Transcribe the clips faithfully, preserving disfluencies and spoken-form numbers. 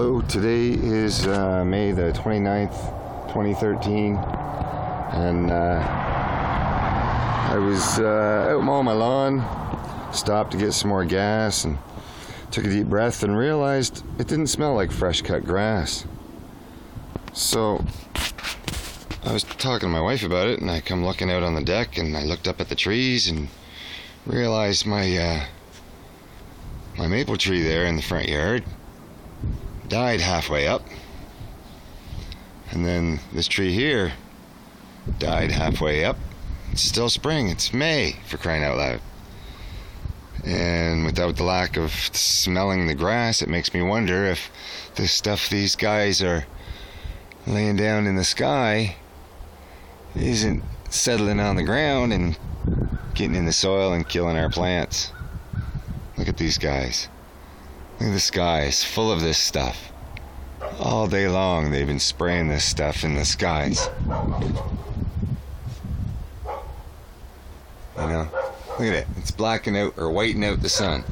Hello, today is uh, May the twenty-ninth, twenty thirteen, and uh, I was uh, out mowing my lawn, stopped to get some more gas, and took a deep breath and realized it didn't smell like fresh cut grass. So I was talking to my wife about it, and I come looking out on the deck, and I looked up at the trees and realized my, uh, my maple tree there in the front yard died halfway up, and then this tree here died halfway up. It's still spring, it's May, for crying out loud. And without the lack of smelling the grass, it makes me wonder if the stuff these guys are laying down in the sky isn't settling on the ground and getting in the soil and killing our plants. Look at these guys. Look at the skies, full of this stuff. All day long they've been spraying this stuff in the skies. You know? Look at it. It's blacking out or whiting out the sun.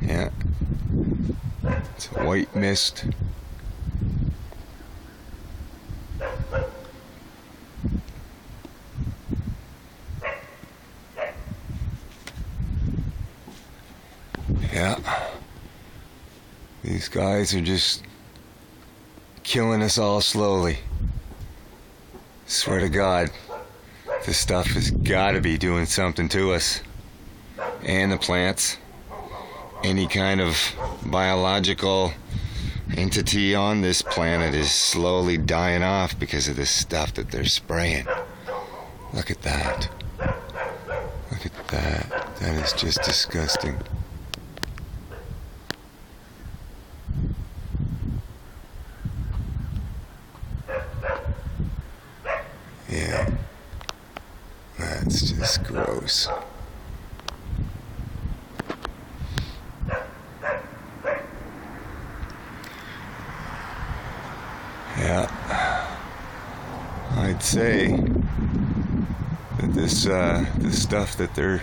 Yeah. It's a white mist. Yeah, these guys are just killing us all slowly. Swear to God, this stuff has got to be doing something to us. And the plants. Any kind of biological entity on this planet is slowly dying off because of this stuff that they're spraying. Look at that. Look at that. That is just disgusting. Yeah, that's just gross. Yeah, I'd say that this uh, this stuff that they're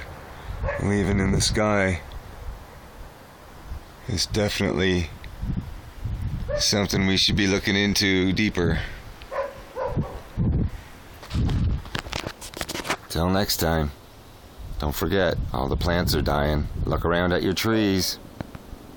leaving in the sky is definitely something we should be looking into deeper. Till next time, don't forget, all the plants are dying. Look around at your trees.